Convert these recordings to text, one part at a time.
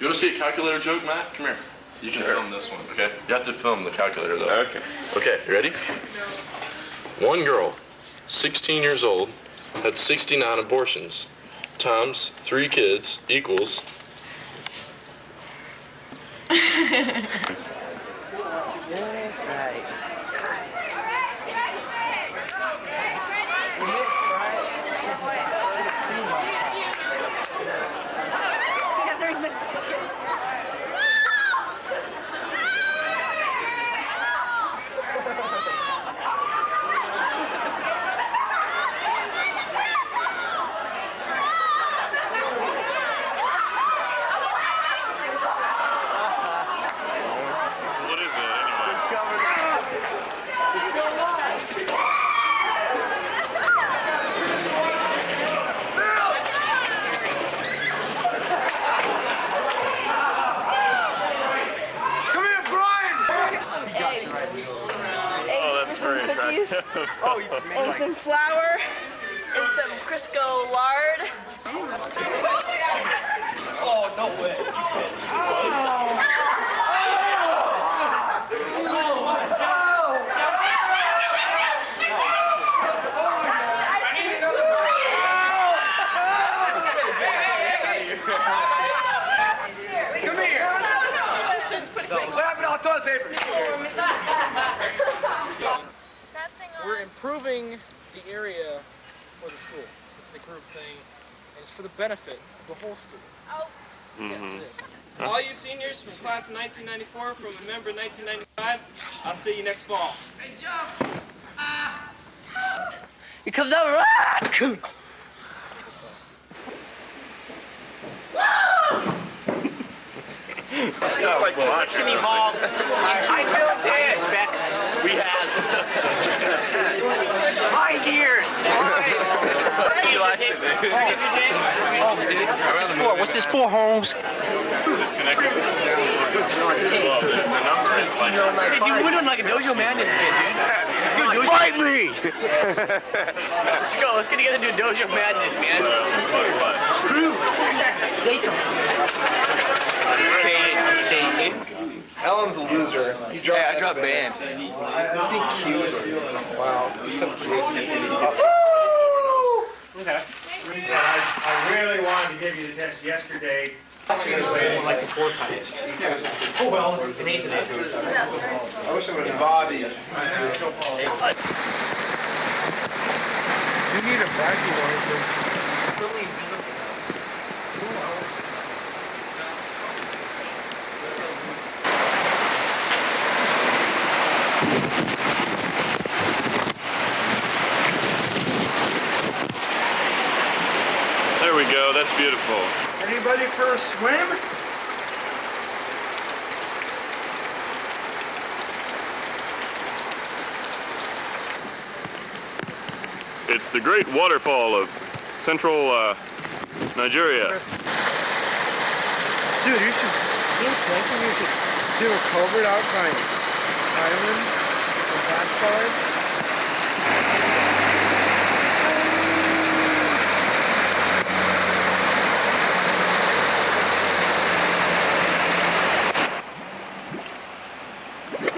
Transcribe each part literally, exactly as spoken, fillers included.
You want to see a calculator joke, Matt? Come here. You can sure. film this one, okay? You have to film the calculator, though. Okay. Okay, you ready? One girl, sixteen years old, had sixty-nine abortions, times three kids equals... and some flour, and some Crisco lard. Oh, no way. You can't. Oh. Come here. What happened to all toilet paper? We're improving the area for the school. It's a group thing, and it's for the benefit of the whole school. Oh. Mm-hmm. Yes, huh? All you seniors from class of nineteen ninety-four, from a member of nineteen ninety-five, I'll see you next fall. Hey, jump! Ah! He comes over, ah! Koot! It's like watching him all. I built in specs. We had five years. He likes it, man. Oh, dude. What's this for? What's this for, Holmes? Hey, dude, we're doing like a Dojo Madness bit, dude. Let's do Dojo. Fight me! Let's go. Let's get together and do Dojo Madness, man. Say something. Say it. Ellen's a loser. You dropped hey, I dropped band. Isn't he cute? Wow, he's so cute. Oh. Okay. Yeah, I, I really wanted to give you the test yesterday. I was like the fourth highest. Oh, well, it's an ace and ace. I wish I would have Bobby. You need a vacuum one. Go, that's beautiful. Anybody for a swim? It's the great waterfall of central uh, Nigeria. Dude, you should seem like you should do a covert out by islands and backfires. I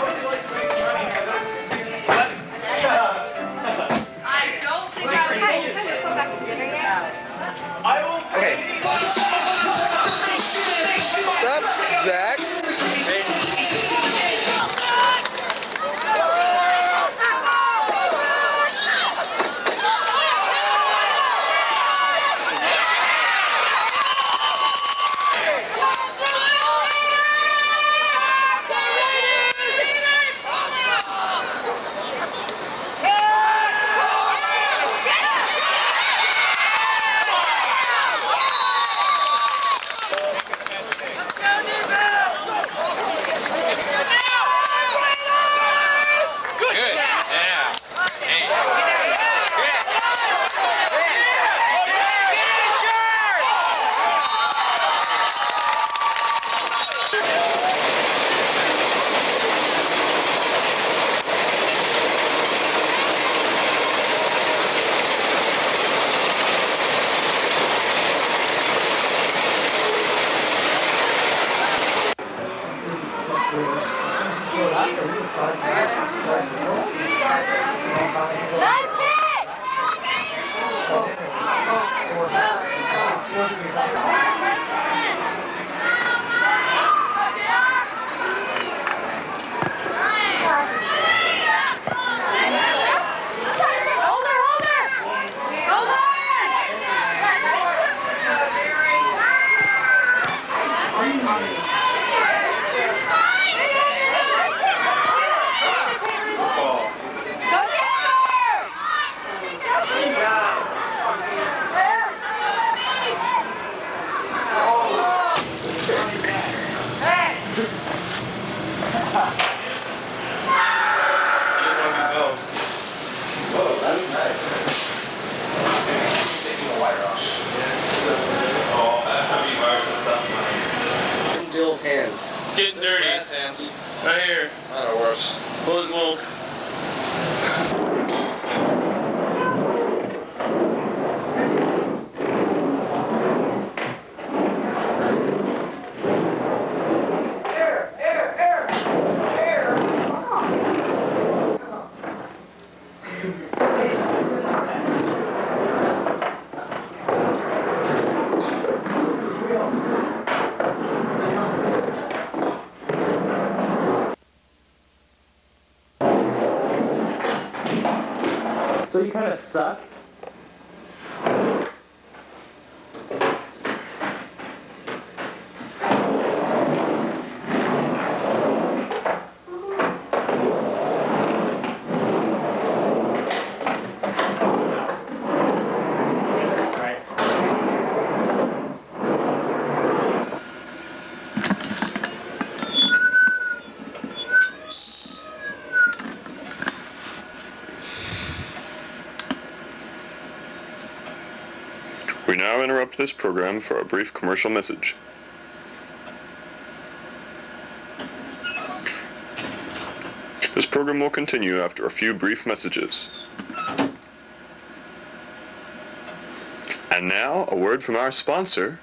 don't think I, I don't think Getting dirty. That's hands. Right here. Not or worse. Blunt milk. Air, air, air, air. Come on. So you kind of suck. We now interrupt this program for a brief commercial message. This program will continue after a few brief messages. And now, a word from our sponsor.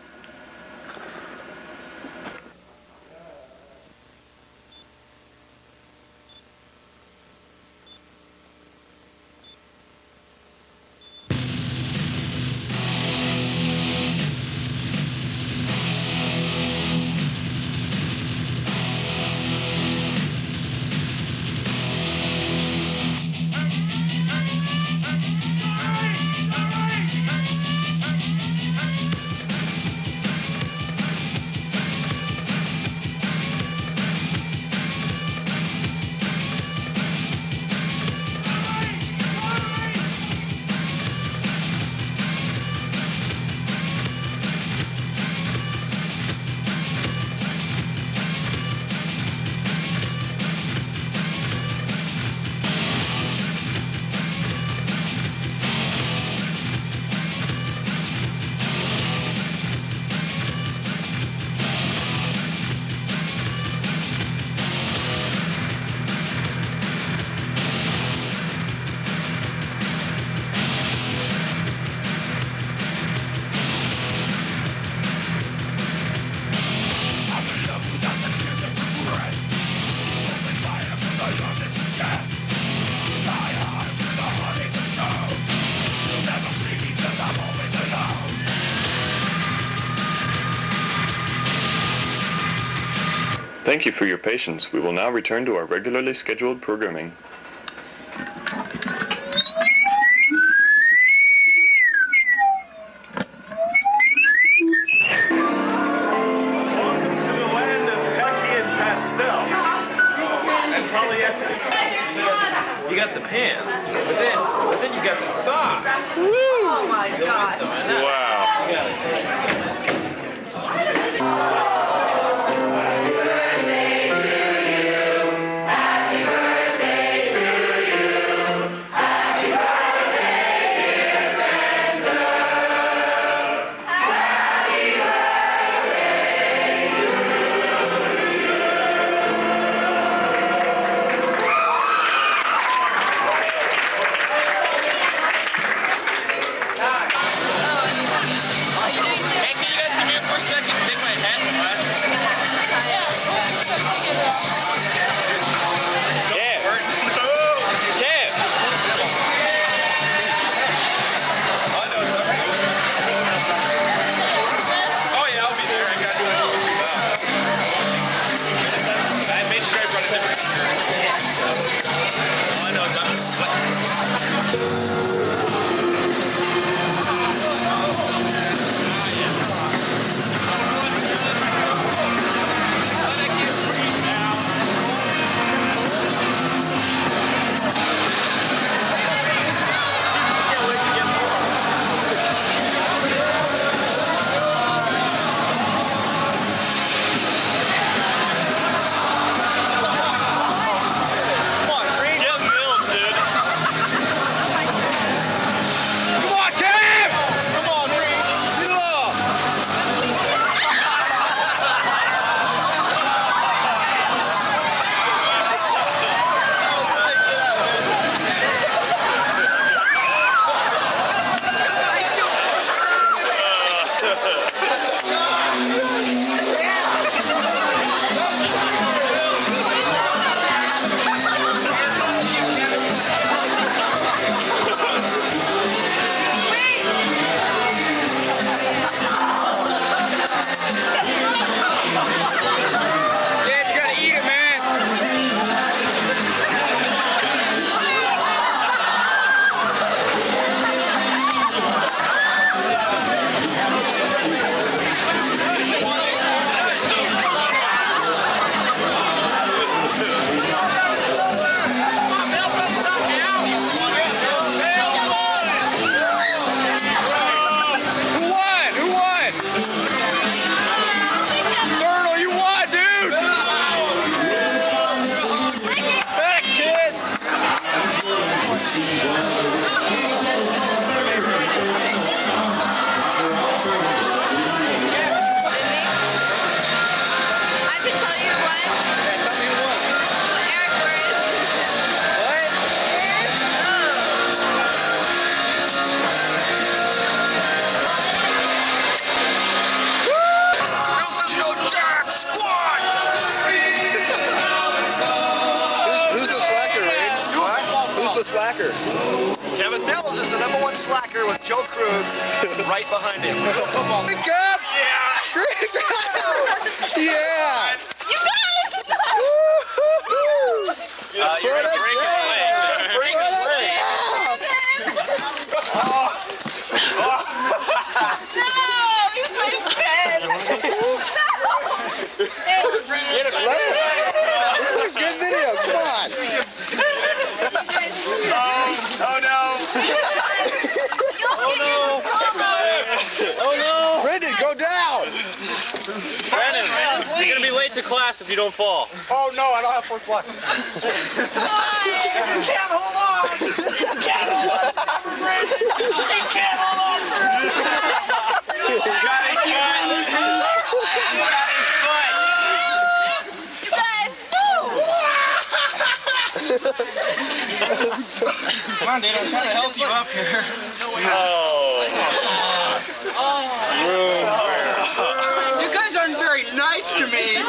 Thank you for your patience. We will now return to our regularly scheduled programming. Welcome to the land of tacky and pastel. Oh, and polyester. You got the pants, but then, but then you got the socks. Woo! Oh my gosh. Wow. You got it. Hey, can you guys come here for a second and take my hat? with Slacker. Kevin Mills is the number one slacker with Joe Krug right behind him. Good job! Yeah! Great job! Yeah! You guys! Woo-hoo-hoo! Uh, you're gonna break his leg. Yeah. Break his leg. Yeah. Oh. Oh. No! He's my friend! No! Get him, let him. This is a good video, come on! Oh, oh no! Oh no! Oh no! Brendan, go down! Brendan, you're gonna be late to class if you don't fall. Oh no, I don't have fourth block. You can't hold on! You can't hold on forever, Brendan! You can't hold on forever! You got it, you got it! Come on, Dana, I'm trying to help you up here. Oh. Oh. You guys aren't very nice to me.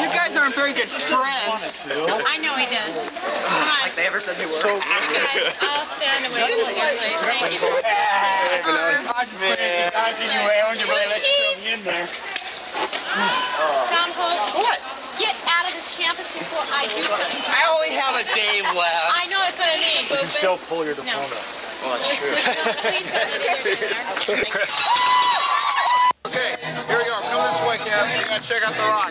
You guys aren't very good friends. I know he does. Come on. Like they ever said they were. You guys, I'll stand away from the place. Thank you. I just put it in your way. In there. Tom Holt. What? Get out of this campus before I do something. I only have a day left. I know, that's what I mean. You can still pull your diploma. No. Well, that's true. Please don't do that. Okay, here we go. Come this way, Kev. You gotta check out the rock.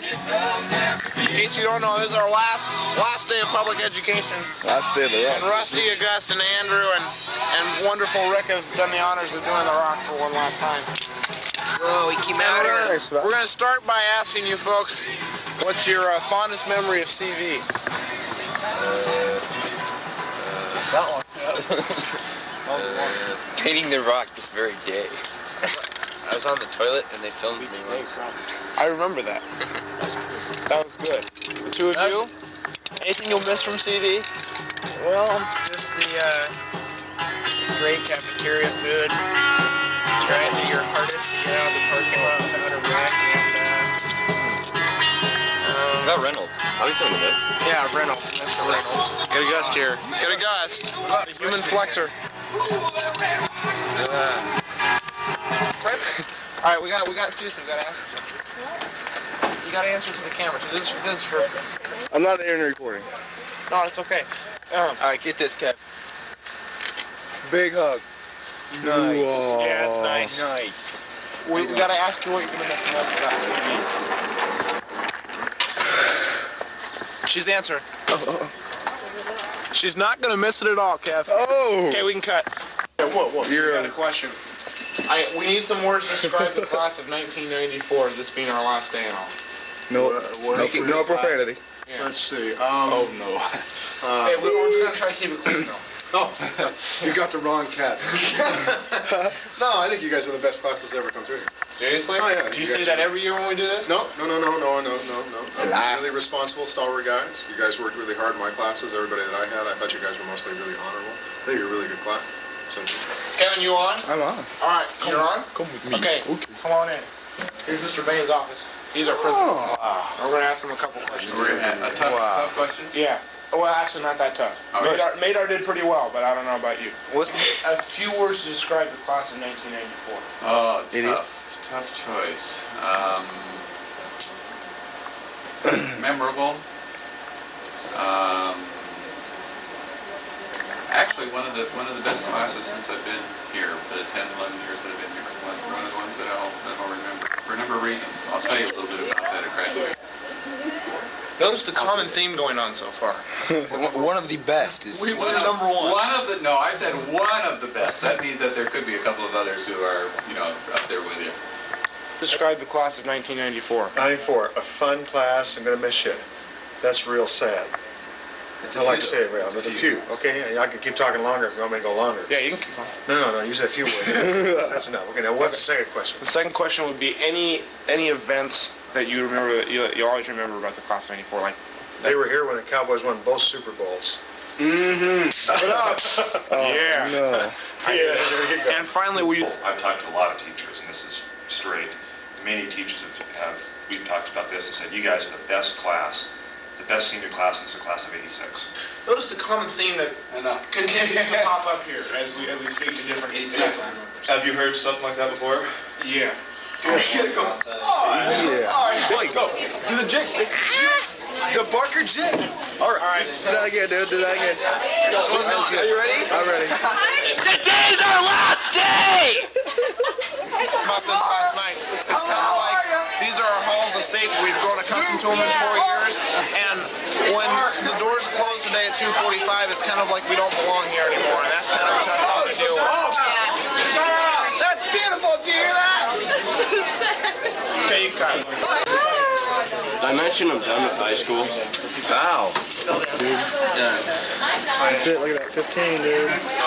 In case you don't know, this is our last last day of public education. Last day of the rock. And Rusty, August, and Andrew, and, and wonderful Rick have done the honors of doing the rock for one last time. Whoa, we came out here. We're gonna start by asking you folks, what's your uh, fondest memory of C V? Uh, uh, that one. uh, painting the rock this very day. I was on the toilet and they filmed me once. I remember that. That was good. The two of That's, you? Anything you'll miss from C V? Well, just the uh, great cafeteria food. Trying to do your hardest to get out of the parking lot without a wreck. About Reynolds. How are we saying this? Yeah, Reynolds. Mister Reynolds. Get a gust here. Get a gust. Uh, human flexor. Uh. All right, we got we got Susan. We got to ask you something. You got to answer to the camera. So this this is for. I'm not airing the recording. No, it's okay. Um, All right, get this, Kev. Big hug. Nice. Whoa. Yeah, it's nice. Nice. We, we got to ask you what you're gonna miss the most about C V. She's answering. Oh. She's not gonna miss it at all, Kev. Oh. Okay, we can cut. Yeah, whoa, whoa. You're got a question. I we need some words to describe the class of nineteen ninety-four. This being our last day and all. No, uh, no, no profanity. Yeah. Let's see. Um, oh no. Uh, hey, we, we're just gonna try to keep it clean though. Oh, you got the wrong cat. No, I think you guys are the best classes that ever come through here. Seriously? Oh, yeah. Do you, you say that every year when we do this? No, no, no, no, no, no, no, no. I'm really responsible, stalwart guys. You guys worked really hard in my classes. Everybody that I had, I thought you guys were mostly really honorable. I think you're a really good class. So, Kevin, you on? I'm on. All right, come you're on? on? Come with me. Okay. okay, come on in. Here's Mister Bain's office. He's our principal. Oh. Wow. We're going to ask him a couple questions. We're going to have tough, wow. tough questions? Yeah. Well, actually, not that tough. Oh, Madar, Madar did pretty well, but I don't know about you. What's a few words to describe the class of nineteen ninety-four? Oh, tough, tough choice. Um, memorable. Um, actually, one of the one of the best classes since I've been here. The ten, eleven years that I've been here, one of the ones that I'll that I'll remember for a number of reasons. I'll tell you a little bit about that at graduation. Notice the common theme going on so far. One of the best is one of, number one. One of the no, I said one of the best. That means that there could be a couple of others who are, you know, up there with you. Describe the class of nineteen ninety-four. ninety-four, a fun class. I'm gonna miss you. That's real sad. It's I a like few, to say it real, well, but a few. few. Okay, I can keep talking longer if you want me to go longer. Yeah, you can keep on. No, no, no. You said a few words. That's enough. Okay, now what's okay. the second question? The second question would be any any events that you remember, that you, you always remember about the class of ninety-four, like that. They were here when the Cowboys won both Super Bowls. Mm-hmm. Oh, yeah. No. Yeah. And finally, we. I've talked to a lot of teachers, and this is straight. Many teachers have, have we've talked about this and said, "You guys are the best class The best senior class is the class of eighty-six. Notice the common theme that continues to pop up here as we as we speak to different eighty-six line members. Have you heard something like that before? Yeah. Go. Oh, yeah. All right, Billy, go. Do the jig. It's the jig. The Barker jig. All right. All right. Do that again, dude. Do that again. Are you ready? I'm ready. Today's our last day. About this last night. It's kind of like these are our halls of safety. We've grown accustomed to them in four years. And when the doors close today at two forty-five, it's kind of like we don't belong here anymore. And that's kind of what I thought to do. Oh, that's beautiful. Do you hear that? Okay, you cut. I mentioned I'm done with high school. Wow. Dude. Yeah. That's it. Look at that. fifteen, dude.